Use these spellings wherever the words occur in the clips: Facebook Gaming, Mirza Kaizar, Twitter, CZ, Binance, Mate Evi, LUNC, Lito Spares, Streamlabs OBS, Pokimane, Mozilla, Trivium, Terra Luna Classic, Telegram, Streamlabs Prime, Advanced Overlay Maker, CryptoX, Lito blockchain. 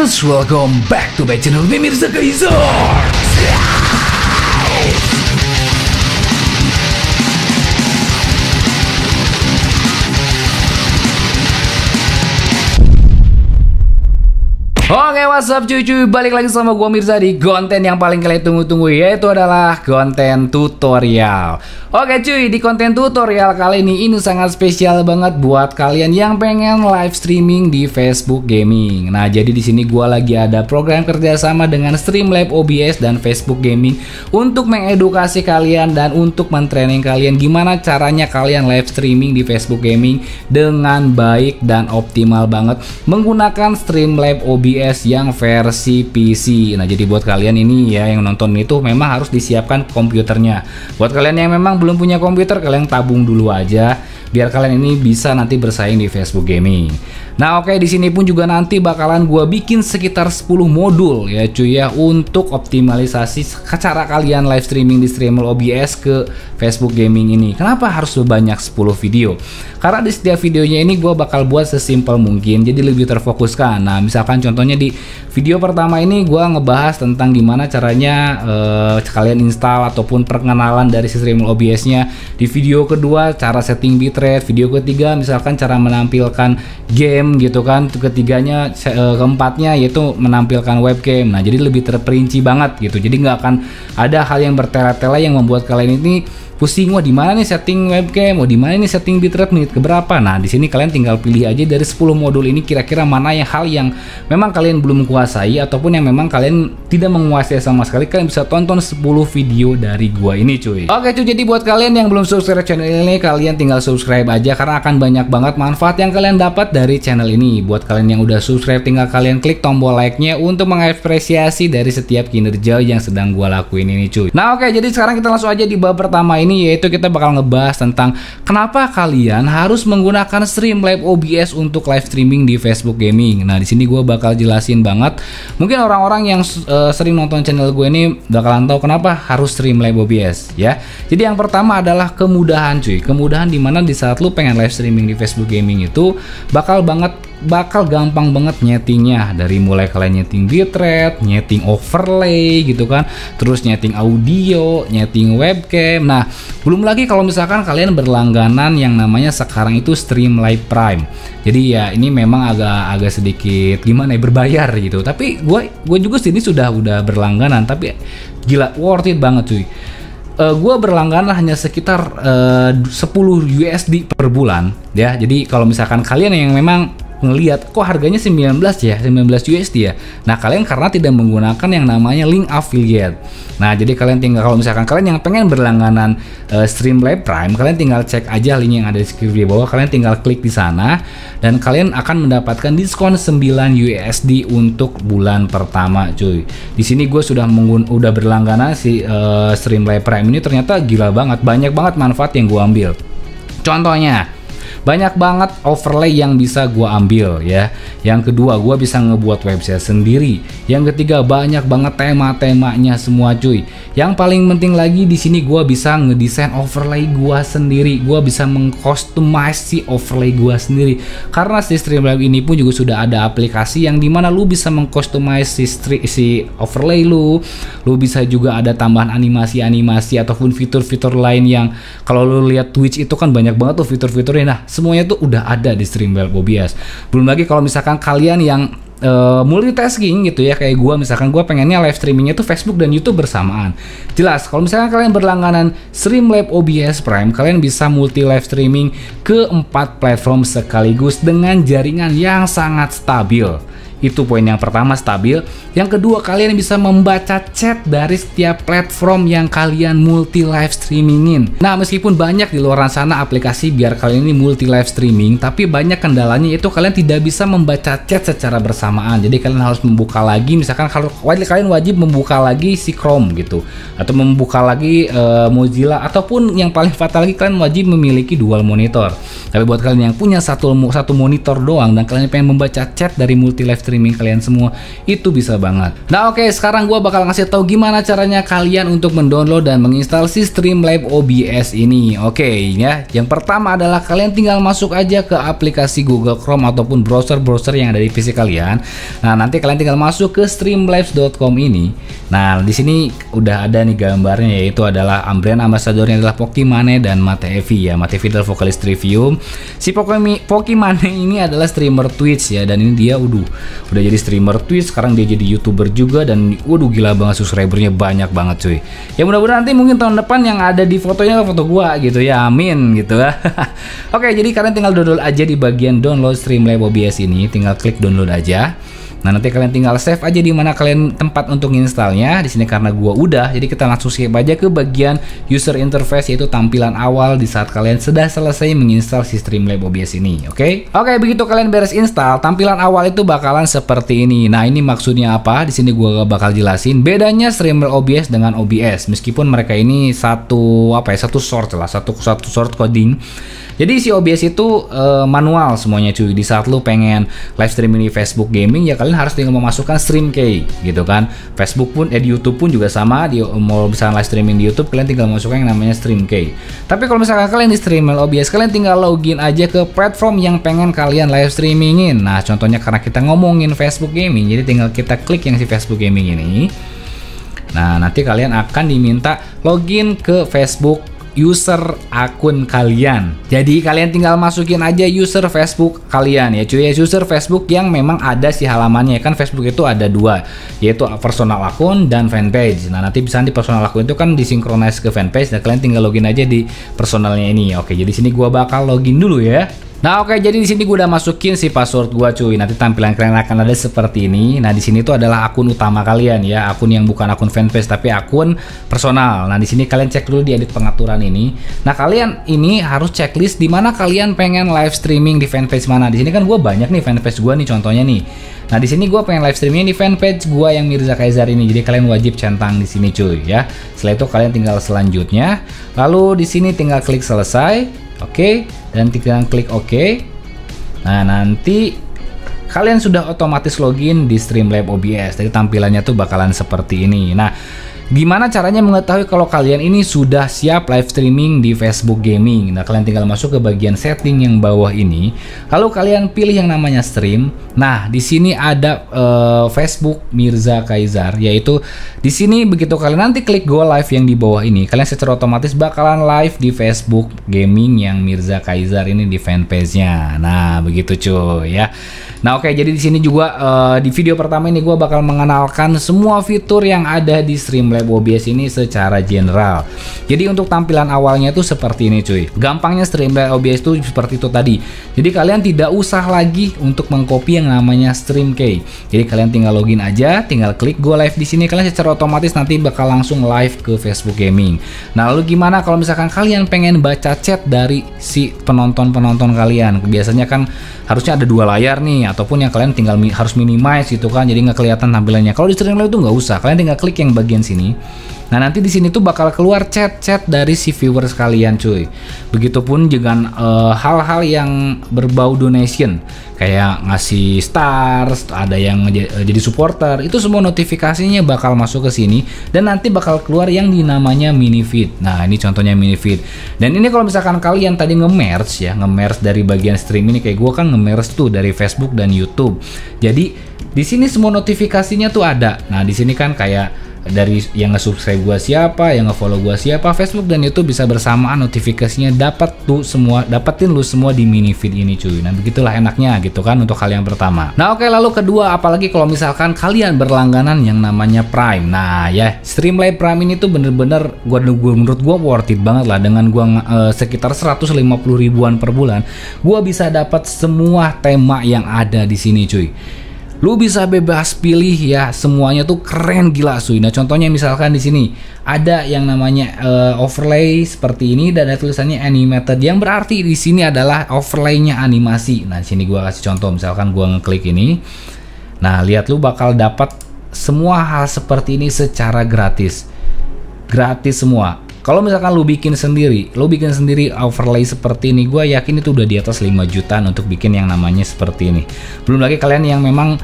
gamers, welcome back to my channel. Me Mirza Kaizar. Oke, what's up cuy, balik lagi sama gua Mirza di konten yang paling kalian tunggu-tunggu, yaitu adalah konten tutorial. Oke cuy, di konten tutorial kali ini sangat spesial banget buat kalian yang pengen live streaming di Facebook Gaming. Nah, jadi di sini gua lagi ada program kerjasama dengan Streamlabs OBS dan Facebook Gaming untuk mengedukasi kalian dan untuk mentraining kalian gimana caranya kalian live streaming di Facebook Gaming dengan baik dan optimal banget menggunakan Streamlabs OBS yang versi PC. Nah, jadi buat kalian ini ya yang nonton itu memang harus disiapkan komputernya. Buat kalian yang memang belum punya komputer, kalian tabung dulu aja biar kalian ini bisa nanti bersaing di Facebook Gaming. Nah, oke, di sini pun juga nanti bakalan gua bikin sekitar 10 modul ya cuy ya untuk optimalisasi cara kalian live streaming di Streamlabs OBS ke Facebook Gaming ini. Kenapa harus sebanyak 10 video? Karena di setiap videonya ini gua bakal buat sesimpel mungkin jadi lebih terfokuskan. Nah, misalkan contohnya di video pertama ini gua ngebahas tentang gimana caranya kalian install ataupun perkenalan dari Streamlabs OBS-nya. Di video kedua cara setting bitrate, video ketiga misalkan cara menampilkan game gitu kan, ketiganya keempatnya yaitu menampilkan webcam. Nah, jadi lebih terperinci banget gitu, jadi nggak akan ada hal yang bertele-tele yang membuat kalian ini pusing, wah di mana nih setting webcam, wah di mana nih setting bitrate menit keberapa. Nah, di sini kalian tinggal pilih aja dari 10 modul ini kira-kira mana yang hal yang memang kalian belum kuasai ataupun yang memang kalian tidak menguasai sama sekali. Kalian bisa tonton 10 video dari gua ini cuy. Oke cuy, jadi buat kalian yang belum subscribe channel ini, kalian tinggal subscribe aja karena akan banyak banget manfaat yang kalian dapat dari channel ini. Buat kalian yang udah subscribe, tinggal kalian klik tombol like-nya untuk mengapresiasi dari setiap kinerja yang sedang gua lakuin ini cuy. Nah, oke, jadi sekarang kita langsung aja di bab pertama ini, yaitu kita bakal ngebahas tentang kenapa kalian harus menggunakan Streamlabs OBS untuk live streaming di Facebook Gaming. Nah, di sini gue bakal jelasin banget. Mungkin orang-orang yang sering nonton channel gue ini bakalan tahu kenapa harus Streamlabs OBS ya. Jadi yang pertama adalah kemudahan cuy. Kemudahan dimana di saat lu pengen live streaming di Facebook Gaming itu bakal gampang banget nyetingnya, dari mulai kalian nyeting bitrate, nyeting overlay gitu kan, terus nyeting audio, nyeting webcam. Nah, belum lagi kalau misalkan kalian berlangganan yang namanya sekarang itu Streamlabs Prime. Jadi ya ini memang agak sedikit gimana ya, berbayar gitu. Tapi gue juga sini sudah berlangganan, tapi gila worth it banget cuy. Gue berlangganan hanya sekitar 10 USD per bulan ya. Jadi kalau misalkan kalian yang memang ngelihat kok harganya 19 USD ya. Nah, kalian karena tidak menggunakan yang namanya link affiliate. Nah, jadi kalian tinggal kalau misalkan kalian yang pengen berlangganan Streamlabs Prime, kalian tinggal cek aja link yang ada di deskripsi di bawah, kalian tinggal klik di sana dan kalian akan mendapatkan diskon 9 USD untuk bulan pertama, cuy. Di sini gue udah berlangganan si Streamlabs Prime ini, ternyata gila banget, banyak banget manfaat yang gue ambil. Contohnya banyak banget overlay yang bisa gua ambil ya. Yang kedua, gua bisa ngebuat website sendiri. Yang ketiga, banyak banget tema-temanya semua cuy. Yang paling penting lagi di sini gua bisa ngedesain overlay gua sendiri. Gua bisa mengkustomize si overlay gua sendiri. Karena si Streamlabs ini pun juga sudah ada aplikasi yang dimana lu bisa mengkustomize si overlay lu. Lu bisa juga ada tambahan animasi-animasi ataupun fitur-fitur lain yang kalau lu lihat Twitch itu kan banyak banget tuh fitur-fiturnya. Nah, semuanya tuh udah ada di Streamlabs OBS. Belum lagi kalau misalkan kalian yang multitasking gitu ya, kayak gue misalkan gue pengennya live streamingnya tuh Facebook dan YouTube bersamaan. Jelas kalau misalkan kalian berlangganan Streamlabs OBS Prime, kalian bisa multi live streaming ke 4 platform sekaligus dengan jaringan yang sangat stabil. Itu poin yang pertama, stabil. Yang kedua, kalian bisa membaca chat dari setiap platform yang kalian multi live streamingin. Nah, meskipun banyak di luar sana aplikasi biar kalian ini multi live streaming, tapi banyak kendalanya itu kalian tidak bisa membaca chat secara bersamaan. Jadi kalian harus membuka lagi, misalkan kalau kalian wajib membuka lagi si Chrome gitu, atau membuka lagi Mozilla, ataupun yang paling fatal lagi kalian wajib memiliki dual monitor. Tapi buat kalian yang punya satu monitor doang dan kalian pengen membaca chat dari multi live streaming streaming kalian semua itu bisa banget. Nah oke, sekarang gue bakal ngasih tahu gimana caranya kalian untuk mendownload dan menginstal si Streamlabs OBS ini. Oke ya, yang pertama adalah kalian tinggal masuk aja ke aplikasi Google Chrome ataupun browser-browser yang ada di PC kalian. Nah nanti kalian tinggal masuk ke streamlabs.com ini. Nah di sini udah ada nih gambarnya, yaitu adalah brand ambassadornya adalah Pokimane dan Mate Evi ya. Mate Evi adalah vokalis Trivium. Si Pokimane ini adalah streamer Twitch ya, dan ini dia udah jadi streamer Twitch, sekarang dia jadi YouTuber juga, dan gila banget, subscribernya banyak banget cuy. Ya mudah-mudahan nanti mungkin tahun depan yang ada di fotonya foto gua gitu ya, amin gitu ya. Oke, jadi kalian tinggal download aja di bagian download Streamlabs OBS ini, tinggal klik download aja. Nah nanti kalian tinggal save aja di mana kalian tempat untuk installnya. Di sini karena gua udah, jadi kita langsung skip aja ke bagian user interface, yaitu tampilan awal di saat kalian sudah selesai menginstal si Streamlabs OBS ini. Oke, begitu kalian beres install, tampilan awal itu bakalan seperti ini. Nah ini maksudnya apa? Di sini gua bakal jelasin bedanya Streamlabs OBS dengan OBS, meskipun mereka ini satu source coding. Jadi si OBS itu manual semuanya cuy. Di saat lu pengen live streaming di Facebook Gaming ya, kalian harus tinggal memasukkan stream key gitu kan. Facebook pun di YouTube pun juga sama, di mau bisa live streaming di YouTube kalian tinggal masukkan yang namanya stream key. Tapi kalau misalkan kalian di Streamlabs OBS, kalian tinggal login aja ke platform yang pengen kalian live streamingin. Nah, contohnya karena kita ngomongin Facebook Gaming, jadi tinggal kita klik yang si Facebook Gaming ini. Nah, nanti kalian akan diminta login ke Facebook user akun kalian. Jadi kalian tinggal masukin aja user Facebook kalian ya cuy, user Facebook yang memang ada si halamannya. Kan Facebook itu ada dua, yaitu personal akun dan fanpage. Nah nanti bisa di personal akun itu kan disinkronis ke fanpage, dan kalian tinggal login aja di personalnya ini. Oke, jadi sini gua bakal login dulu ya. Nah oke, jadi di sini gue udah masukin si password gue cuy. Nanti tampilan kalian akan ada seperti ini. Nah di sini itu adalah akun utama kalian ya, akun yang bukan akun fanpage tapi akun personal. Nah di sini kalian cek dulu di edit pengaturan ini. Nah kalian ini harus checklist di mana kalian pengen live streaming di fanpage mana. Di sini kan gue banyak nih fanpage gue nih contohnya nih. Nah di sini gue pengen live streaming di fanpage gue yang Mirza Kaizar ini. Jadi kalian wajib centang di sini cuy ya. Setelah itu kalian tinggal selanjutnya. Lalu di sini tinggal klik selesai. Oke, dan tinggal klik OK. Nah, nanti kalian sudah otomatis login di Streamlabs OBS. Jadi tampilannya tuh bakalan seperti ini. Nah, gimana caranya mengetahui kalau kalian ini sudah siap live streaming di Facebook Gaming? Nah, kalian tinggal masuk ke bagian setting yang bawah ini. Lalu kalian pilih yang namanya stream. Nah, di sini ada Facebook Mirza Kaizar, yaitu di sini begitu kalian nanti klik go live yang di bawah ini, kalian secara otomatis bakalan live di Facebook Gaming yang Mirza Kaizar ini di fanpage-nya. Nah, begitu cuy ya. Nah, oke, jadi di sini juga di video pertama ini gua bakal mengenalkan semua fitur yang ada di Streamlabs OBS ini secara general. Jadi untuk tampilan awalnya itu seperti ini cuy. Gampangnya Streamlabs OBS itu seperti itu tadi. Jadi kalian tidak usah lagi untuk mengcopy yang namanya stream key. Jadi kalian tinggal login aja, tinggal klik go live di sini, kalian secara otomatis nanti bakal langsung live ke Facebook Gaming. Nah, lalu gimana kalau misalkan kalian pengen baca chat dari si penonton-penonton kalian? Biasanya kan harusnya ada dua layar nih, ataupun yang kalian tinggal harus minimize gitu kan, jadi nggak kelihatan tampilannya. Kalau di Streamlabs itu nggak usah, kalian tinggal klik yang bagian sini. Nah nanti di sini tuh bakal keluar chat-chat dari si viewers kalian cuy. Begitupun dengan hal-hal yang berbau donation, kayak ngasih stars, ada yang jadi supporter, itu semua notifikasinya bakal masuk ke sini, dan nanti bakal keluar yang dinamanya mini feed. Nah ini contohnya mini feed. Dan ini kalau misalkan kalian tadi nge-merge ya, nge-merge dari bagian stream ini, kayak gue kan nge-merge tuh dari Facebook dan YouTube. Jadi di sini semua notifikasinya tuh ada. Nah di sini kan kayak dari yang nge-subscribe gua siapa, yang nge-follow gua siapa, Facebook dan YouTube bisa bersamaan notifikasinya, dapetin lu semua di mini feed ini cuy. Nah begitulah enaknya gitu kan untuk hal yang pertama. Nah oke, lalu kedua, apalagi kalau misalkan kalian berlangganan yang namanya Prime. Nah ya, Streamlabs Prime ini tuh bener-bener menurut gua worth it banget lah. Dengan gua sekitar 150 ribuan per bulan, gua bisa dapat semua tema yang ada di sini cuy. Lu bisa bebas pilih ya, semuanya tuh keren gila cuy. Nah contohnya misalkan di sini ada yang namanya overlay seperti ini, dan ada tulisannya animated, yang berarti di sini adalah overlaynya animasi. Nah sini gua kasih contoh, misalkan gua ngeklik ini. Nah lihat, lu bakal dapat semua hal seperti ini secara gratis semua. Kalau misalkan lu bikin sendiri overlay seperti ini, gue yakin itu udah di atas 5 jutaan untuk bikin yang namanya seperti ini. Belum lagi kalian yang memang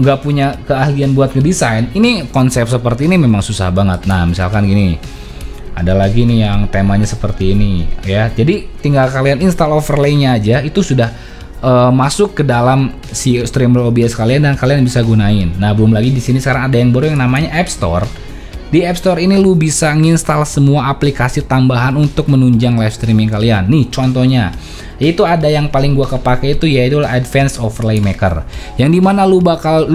nggak punya keahlian buat ngedesain, ini konsep seperti ini memang susah banget. Nah, misalkan gini, ada lagi nih yang temanya seperti ini ya. Jadi tinggal kalian install overlaynya aja, itu sudah masuk ke dalam si Streamlabs OBS kalian dan kalian bisa gunain. Nah, belum lagi di sini sekarang ada yang baru yang namanya App Store. Di App Store ini lu bisa nginstal semua aplikasi tambahan untuk menunjang live streaming kalian. Nih contohnya, itu ada yang paling gua kepake itu yaitu Advanced Overlay Maker. Yang dimana lu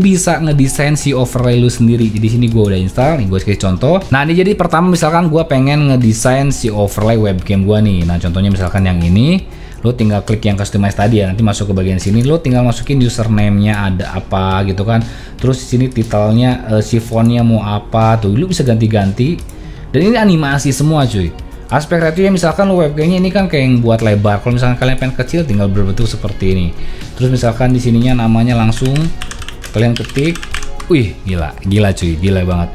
bisa ngedesain si overlay lu sendiri. Jadi sini gua udah install, nih gua kasih contoh. Nah, ini jadi pertama misalkan gua pengen ngedesain si overlay webcam gua nih. Nah, contohnya misalkan yang ini, lu tinggal klik yang customize tadi ya. Nanti masuk ke bagian sini, lu tinggal masukin username-nya ada apa gitu kan. Terus di sini titelnya, si fontnya mau apa tuh, lu bisa ganti-ganti. Dan ini animasi semua cuy. Aspek ratio misalkan lu webcam-nya ini kan kayak yang buat lebar. Kalau misalkan kalian pengen kecil, tinggal berbentuk seperti ini. Terus misalkan di sininya namanya langsung kalian ketik. Wih, gila cuy, gila banget.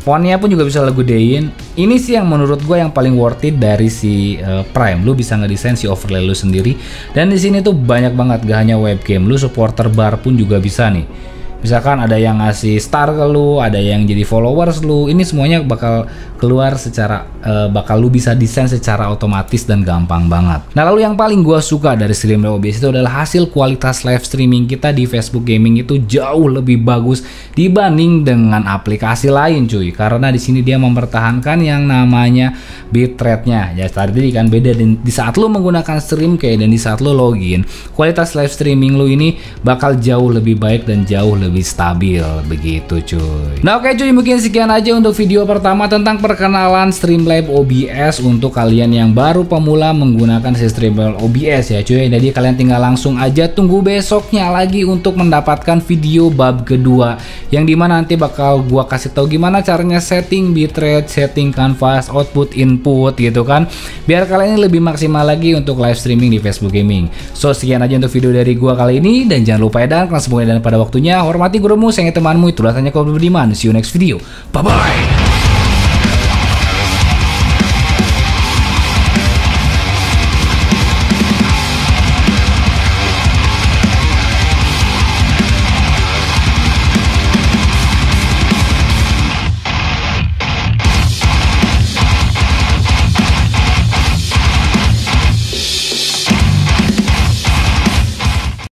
Fontnya pun juga bisa lu gedein. Ini sih yang menurut gue yang paling worth it dari si Prime. Lu bisa ngedesain si overlay lu sendiri. Dan di sini tuh banyak banget, gak hanya webcam, lu supporter bar pun juga bisa nih. Misalkan ada yang ngasih star ke lu, ada yang jadi followers lu. Ini semuanya bakal keluar secara bakal lu bisa desain secara otomatis dan gampang banget. Nah, lalu yang paling gua suka dari Streamlabs OBS itu adalah hasil kualitas live streaming kita di Facebook Gaming itu jauh lebih bagus dibanding dengan aplikasi lain cuy. Karena di sini dia mempertahankan yang namanya bitrate-nya. Ya tadi kan beda di saat lu menggunakan stream kayak dan di saat lu login, kualitas live streaming lu ini bakal jauh lebih baik dan jauh lebih stabil begitu cuy. Nah, oke cuy, mungkin sekian aja untuk video pertama tentang perkenalan Streamlabs OBS untuk kalian yang baru pemula menggunakan Streamlabs OBS ya cuy. Jadi kalian tinggal langsung aja tunggu besoknya lagi untuk mendapatkan video bab kedua, yang dimana nanti bakal gua kasih tahu gimana caranya setting bitrate, setting canvas, output, input gitu kan, biar kalian ini lebih maksimal lagi untuk live streaming di Facebook Gaming. So sekian aja untuk video dari gua kali ini, dan jangan lupa ya dan semuanya dan pada waktunya hormati gurumu, sayangi temanmu, itulah tanya kau beriman. See you next video. Bye bye.